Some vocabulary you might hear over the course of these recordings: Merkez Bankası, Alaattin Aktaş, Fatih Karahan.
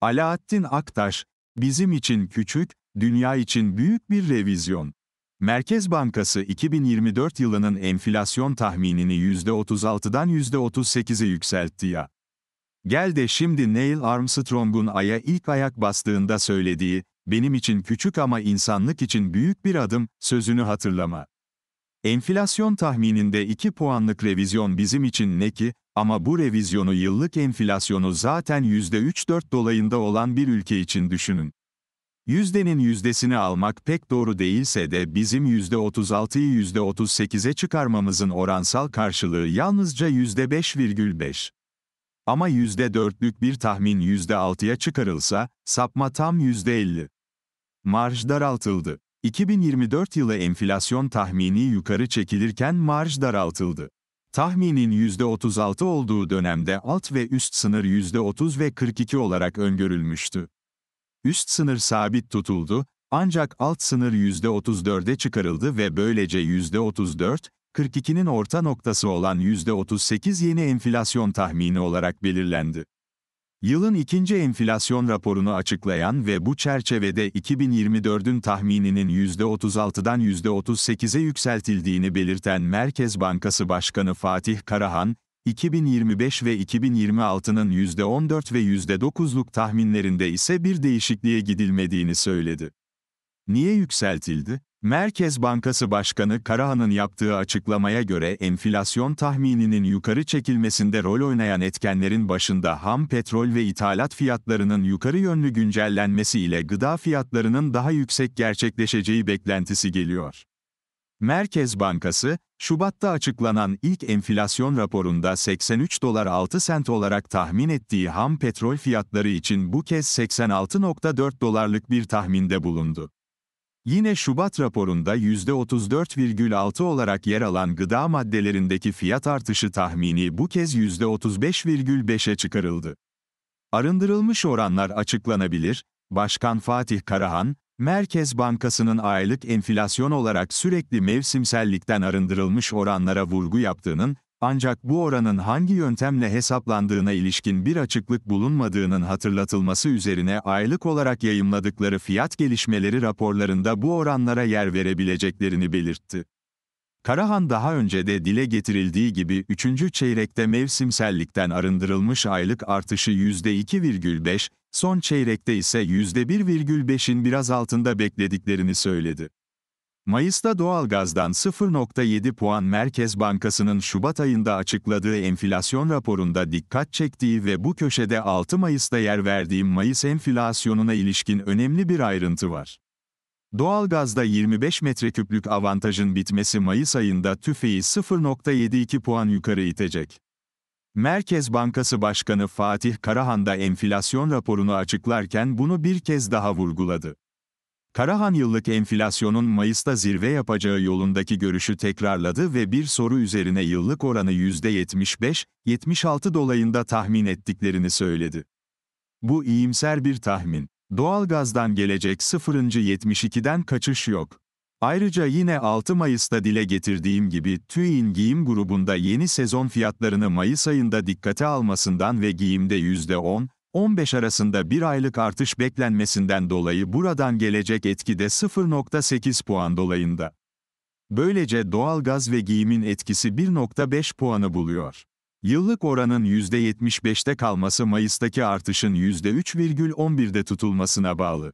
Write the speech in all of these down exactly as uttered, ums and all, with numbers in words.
Alaattin Aktaş, bizim için küçük, dünya için büyük bir revizyon. Merkez Bankası iki bin yirmi dört yılının enflasyon tahminini yüzde otuz altıdan yüzde otuz sekize yükseltti ya. Gel de şimdi Neil Armstrong'un Ay'a ilk ayak bastığında söylediği, "Benim için küçük ama insanlık için büyük bir adım" sözünü hatırlama. Enflasyon tahmininde iki puanlık revizyon bizim için ne ki, ama bu revizyonu yıllık enflasyonu zaten yüzde üç dört dolayında olan bir ülke için düşünün. Yüzdenin yüzdesini almak pek doğru değilse de bizim yüzde otuz altıyı yüzde otuz sekize çıkarmamızın oransal karşılığı yalnızca yüzde beş virgül beş. Ama yüzde dörtlük bir tahmin yüzde altıya çıkarılsa, sapma tam yüzde elli. Marj daraltıldı. iki bin yirmi dört yılı enflasyon tahmini yukarı çekilirken marj daraltıldı. Tahminin yüzde otuz altı olduğu dönemde alt ve üst sınır yüzde otuz ve kırk iki olarak öngörülmüştü. Üst sınır sabit tutuldu, ancak alt sınır yüzde otuz dörde çıkarıldı ve böylece yüzde otuz dört, kırk ikinin orta noktası olan yüzde otuz sekiz yeni enflasyon tahmini olarak belirlendi. Yılın ikinci enflasyon raporunu açıklayan ve bu çerçevede iki bin yirmi dördün tahmininin yüzde otuz altıdan yüzde otuz sekize yükseltildiğini belirten Merkez Bankası Başkanı Fatih Karahan, iki bin yirmi beş ve iki bin yirmi altının yüzde on dört ve yüzde dokuzluk tahminlerinde ise bir değişikliğe gidilmediğini söyledi. Niye yükseltildi? Merkez Bankası Başkanı Karahan'ın yaptığı açıklamaya göre enflasyon tahmininin yukarı çekilmesinde rol oynayan etkenlerin başında ham petrol ve ithalat fiyatlarının yukarı yönlü güncellenmesi ile gıda fiyatlarının daha yüksek gerçekleşeceği beklentisi geliyor. Merkez Bankası, Şubat'ta açıklanan ilk enflasyon raporunda seksen üç dolar altı sent olarak tahmin ettiği ham petrol fiyatları için bu kez seksen altı virgül dört dolarlık bir tahminde bulundu. Yine Şubat raporunda yüzde otuz dört virgül altı olarak yer alan gıda maddelerindeki fiyat artışı tahmini bu kez yüzde otuz beş virgül beşe çıkarıldı. Arındırılmış oranlar açıklanabilir, Başkan Fatih Karahan, Merkez Bankası'nın aylık enflasyon olarak sürekli mevsimsellikten arındırılmış oranlara vurgu yaptığının, ancak bu oranın hangi yöntemle hesaplandığına ilişkin bir açıklık bulunmadığının hatırlatılması üzerine aylık olarak yayımladıkları fiyat gelişmeleri raporlarında bu oranlara yer verebileceklerini belirtti. Karahan daha önce de dile getirildiği gibi üçüncü çeyrekte mevsimsellikten arındırılmış aylık artışı yüzde iki virgül beş, son çeyrekte ise yüzde bir virgül beşin biraz altında beklediklerini söyledi. Mayıs'ta doğalgazdan sıfır virgül yedi puan Merkez Bankası'nın Şubat ayında açıkladığı enflasyon raporunda dikkat çektiği ve bu köşede altı Mayıs'ta yer verdiğim Mayıs enflasyonuna ilişkin önemli bir ayrıntı var. Doğalgazda yirmi beş metreküplük avantajın bitmesi Mayıs ayında tüfeği sıfır virgül yetmiş iki puan yukarı itecek. Merkez Bankası Başkanı Fatih Karahan da enflasyon raporunu açıklarken bunu bir kez daha vurguladı. Karahan yıllık enflasyonun Mayıs'ta zirve yapacağı yolundaki görüşü tekrarladı ve bir soru üzerine yıllık oranı yüzde yetmiş beş yetmiş altı dolayında tahmin ettiklerini söyledi. Bu iyimser bir tahmin. Doğalgazdan gelecek sıfır virgül yetmiş ikiden kaçış yok. Ayrıca yine altı Mayıs'ta dile getirdiğim gibi TÜİK'in giyim grubunda yeni sezon fiyatlarını Mayıs ayında dikkate almasından ve giyimde yüzde on on beş arasında bir aylık artış beklenmesinden dolayı buradan gelecek etki de sıfır virgül sekiz puan dolayında. Böylece doğalgaz ve giyimin etkisi bir virgül beş puanı buluyor. Yıllık oranın yüzde yetmiş beşte kalması Mayıs'taki artışın yüzde üç virgül on birde tutulmasına bağlı.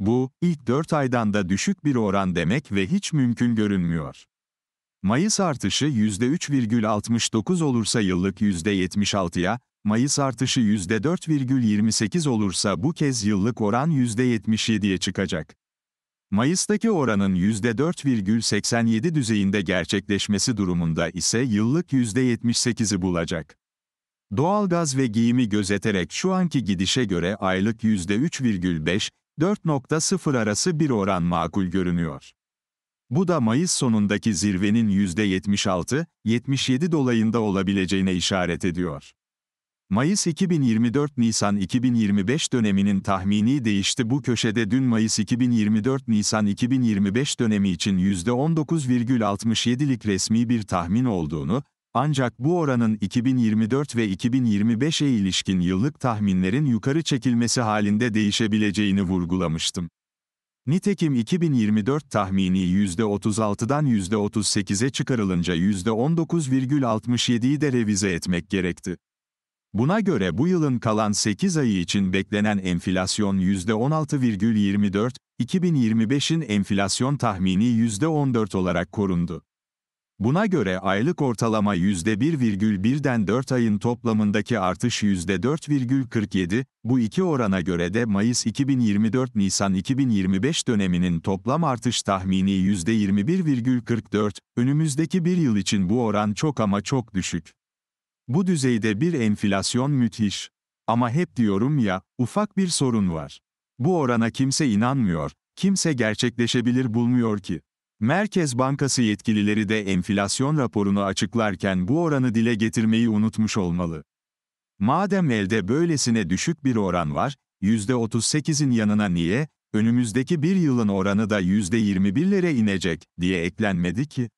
Bu, ilk dört aydan da düşük bir oran demek ve hiç mümkün görünmüyor. Mayıs artışı yüzde üç virgül altmış dokuz olursa yıllık yüzde yetmiş altıya, Mayıs artışı yüzde dört virgül yirmi sekiz olursa bu kez yıllık oran yüzde yetmiş yediye çıkacak. Mayıs'taki oranın yüzde dört virgül seksen yedi düzeyinde gerçekleşmesi durumunda ise yıllık yüzde yetmiş sekizi bulacak. Doğalgaz ve giyimi gözeterek şu anki gidişe göre aylık yüzde üç virgül beş dört virgül sıfır arası bir oran makul görünüyor. Bu da Mayıs sonundaki zirvenin yüzde yetmiş altı yetmiş yedi dolayında olabileceğine işaret ediyor. Mayıs iki bin yirmi dört Nisan iki bin yirmi beş döneminin tahmini değişti. Bu köşede dün Mayıs iki bin yirmi dört Nisan iki bin yirmi beş dönemi için yüzde on dokuz virgül altmış yedilik resmi bir tahmin olduğunu, Ancak bu oranın iki bin yirmi dört ve iki bin yirmi beş'e ilişkin yıllık tahminlerin yukarı çekilmesi halinde değişebileceğini vurgulamıştım. Nitekim iki bin yirmi dört tahmini yüzde otuz altı'dan yüzde otuz sekiz'e çıkarılınca yüzde on dokuz virgül altmış yedi'yi de revize etmek gerekti. Buna göre bu yılın kalan sekiz ayı için beklenen enflasyon yüzde on altı virgül yirmi dört, iki bin yirmi beş'in enflasyon tahmini yüzde on dört olarak korundu. Buna göre aylık ortalama yüzde bir virgül bir'den dört ayın toplamındaki artış yüzde dört virgül kırk yedi, bu iki orana göre de Mayıs iki bin yirmi dört-Nisan iki bin yirmi beş döneminin toplam artış tahmini yüzde yirmi bir virgül kırk dört, önümüzdeki bir yıl için bu oran çok ama çok düşük. Bu düzeyde bir enflasyon müthiş. Ama hep diyorum ya, ufak bir sorun var. Bu orana kimse inanmıyor, kimse gerçekleşebilir bulmuyor ki. Merkez Bankası yetkilileri de enflasyon raporunu açıklarken bu oranı dile getirmeyi unutmuş olmalı. Madem elde böylesine düşük bir oran var, yüzde otuz sekiz'in yanına niye, önümüzdeki bir yılın oranı da yüzde yirmi bir'lere inecek diye eklenmedi ki?